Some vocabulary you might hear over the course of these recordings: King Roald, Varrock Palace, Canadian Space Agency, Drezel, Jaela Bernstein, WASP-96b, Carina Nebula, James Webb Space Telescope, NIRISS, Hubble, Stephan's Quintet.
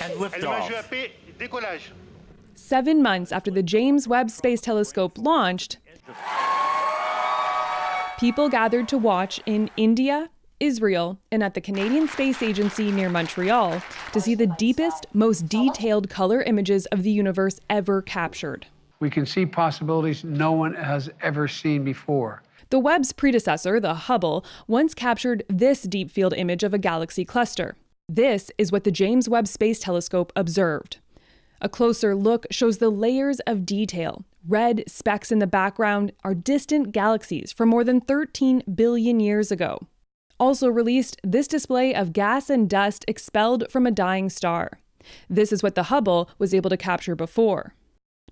and liftoff. 7 months after the James Webb Space Telescope launched, people gathered to watch in India, Israel, and at the Canadian Space Agency near Montreal to see the deepest, most detailed color images of the universe ever captured. We can see possibilities no one has ever seen before. The Webb's predecessor, the Hubble, once captured this deep field image of a galaxy cluster. This is what the James Webb Space Telescope observed. A closer look shows the layers of detail. Red specks in the background are distant galaxies from more than 13 billion years ago. Also released, this display of gas and dust expelled from a dying star. This is what the Hubble was able to capture before.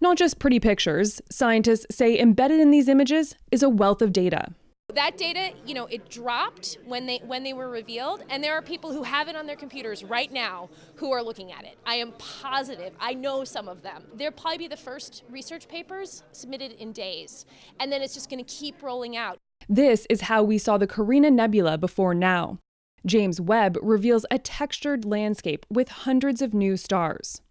Not just pretty pictures, scientists say embedded in these images is a wealth of data. That data, you know, it dropped when they were revealed, and there are people who have it on their computers right now who are looking at it. I am positive. I know some of them. They'll probably be the first research papers submitted in days, and then it's just going to keep rolling out. This is how we saw the Carina Nebula before now. James Webb reveals a textured landscape with hundreds of new stars.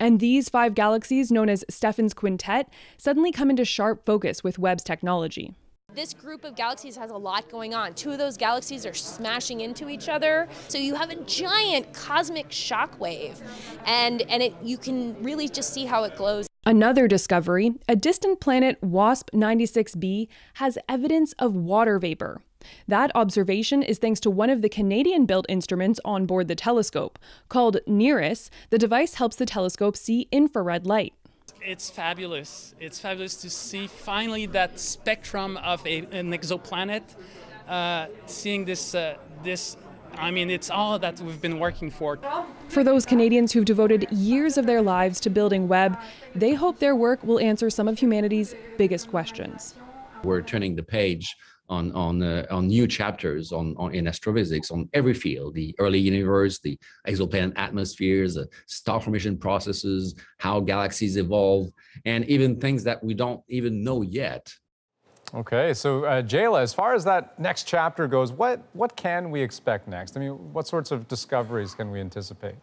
And these five galaxies, known as Stephan's Quintet, suddenly come into sharp focus with Webb's technology. This group of galaxies has a lot going on. Two of those galaxies are smashing into each other. So you have a giant cosmic shockwave, and you can really just see how it glows. Another discovery, a distant planet, WASP-96b, has evidence of water vapor. That observation is thanks to one of the Canadian-built instruments on board the telescope. Called NIRISS, the device helps the telescope see infrared light. It's fabulous. It's fabulous to see finally that spectrum of an exoplanet. Seeing this, I mean, it's all that we've been working for. For those Canadians who've devoted years of their lives to building Webb, they hope their work will answer some of humanity's biggest questions. We're turning the page on new chapters in astrophysics on every field: the early universe, the exoplanet atmospheres, star formation processes, how galaxies evolve, and even things that we don't even know yet. Okay, so Jaela, as far as that next chapter goes, what can we expect next? I mean, what sorts of discoveries can we anticipate?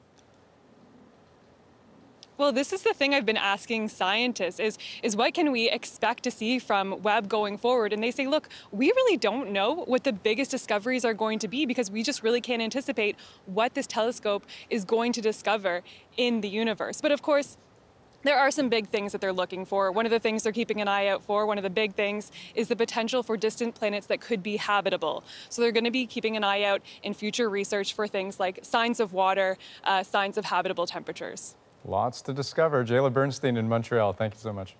Well, this is the thing I've been asking scientists is what can we expect to see from Webb going forward? And they say, look, we really don't know what the biggest discoveries are going to be because we just really can't anticipate what this telescope is going to discover in the universe. But of course, there are some big things that they're looking for. One of the things they're keeping an eye out for, one of the big things, is the potential for distant planets that could be habitable. So they're going to be keeping an eye out in future research for things like signs of water, signs of habitable temperatures. Lots to discover. Jaela Bernstein in Montreal, thank you so much.